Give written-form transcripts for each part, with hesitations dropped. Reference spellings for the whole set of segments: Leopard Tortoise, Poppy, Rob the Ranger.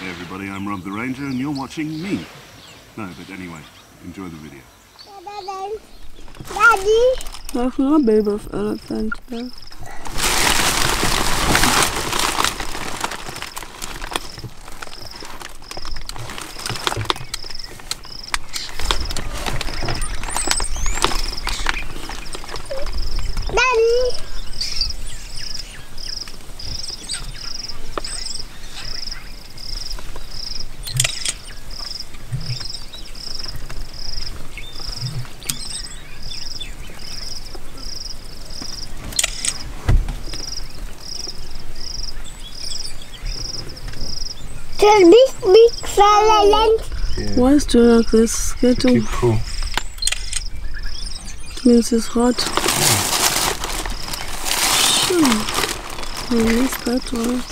Hey everybody, I'm Rob the Ranger and you're watching me. No, but anyway, enjoy the video. Daddy! There's not a baby of elephants there. There's big fella length. Yeah. Why is there like this? Get too cool. It means it's hot. Hmm. I miss that one.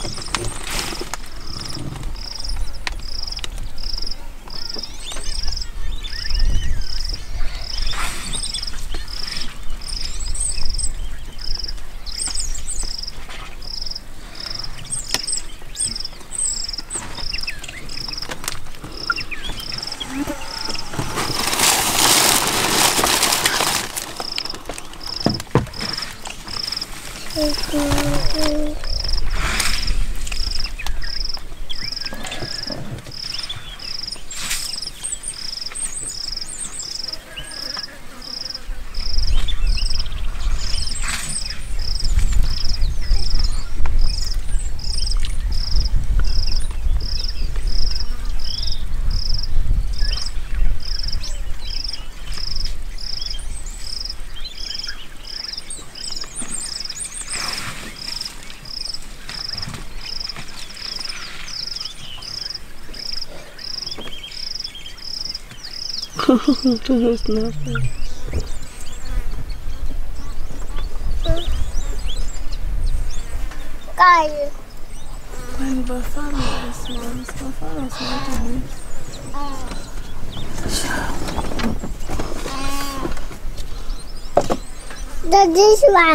There's nothing. Guys. When Buffalo is one, Buffalo is not a big. This one.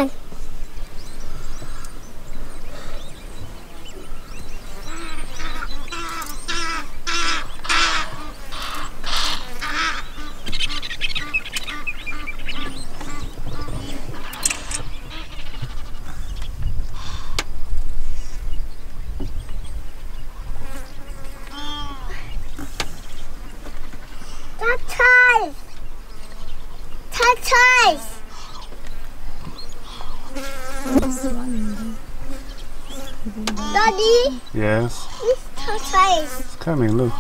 Daddy? Yes? It's tortoise. It's coming, look.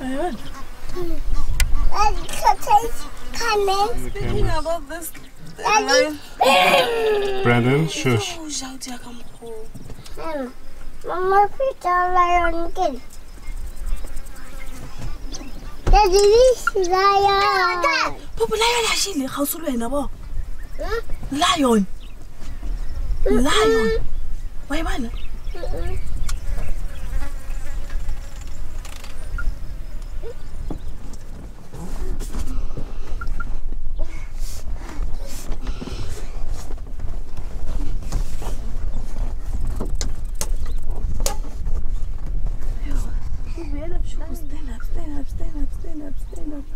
Ayan. Daddy, tortoise coming. Speaking about this... Daddy? Brandon, shush. Mama, put a lion again. Daddy, this is lion. Dad! Papa, lion has in the house already, Abba. Lion. Lion. Why, man? Stand up.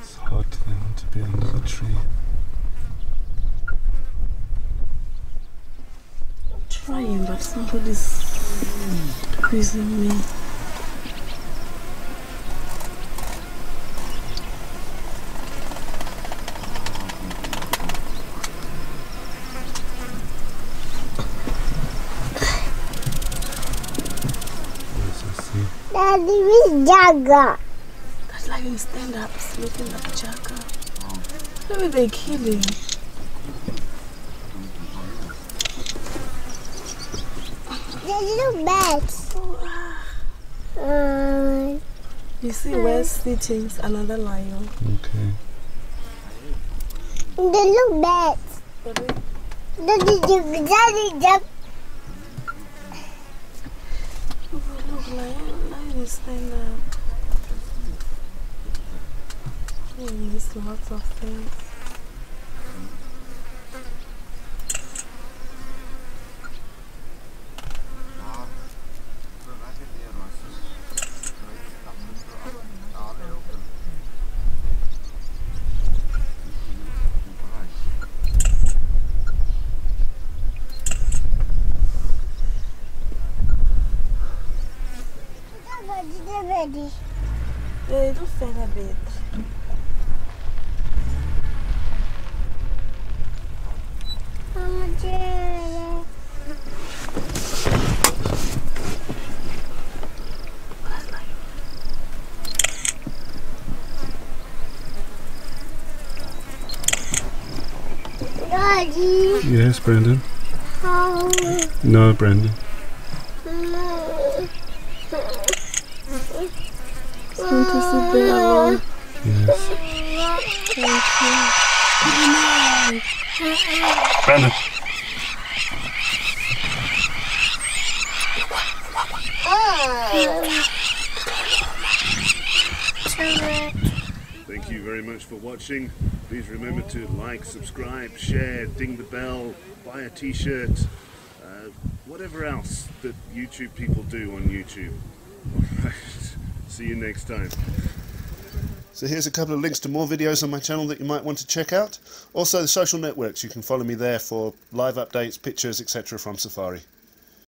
It's hot then to be under the tree. I'm trying, but somebody's squeezing me. Daddy, where's Jagger? That lion stand up, it's looking like Jagger. Oh. Look at the killing. Daddy, look back. You see where sitting is another lion. Okay. They look back. Daddy, jump. Stand up. There's lots of things. Daddy. They do sing a bit. Mama, Jerry. Daddy. Yes, Brandon. How? No, Brandon. No. Sweet Isabella. Yes. Brandon. Thank you very much for watching. Please remember to like, subscribe, share, ding the bell, buy a t-shirt, whatever else that YouTube people do on YouTube. Alright, see you next time. So here's a couple of links to more videos on my channel that you might want to check out. Also the social networks, you can follow me there for live updates, pictures, etc. from Safari.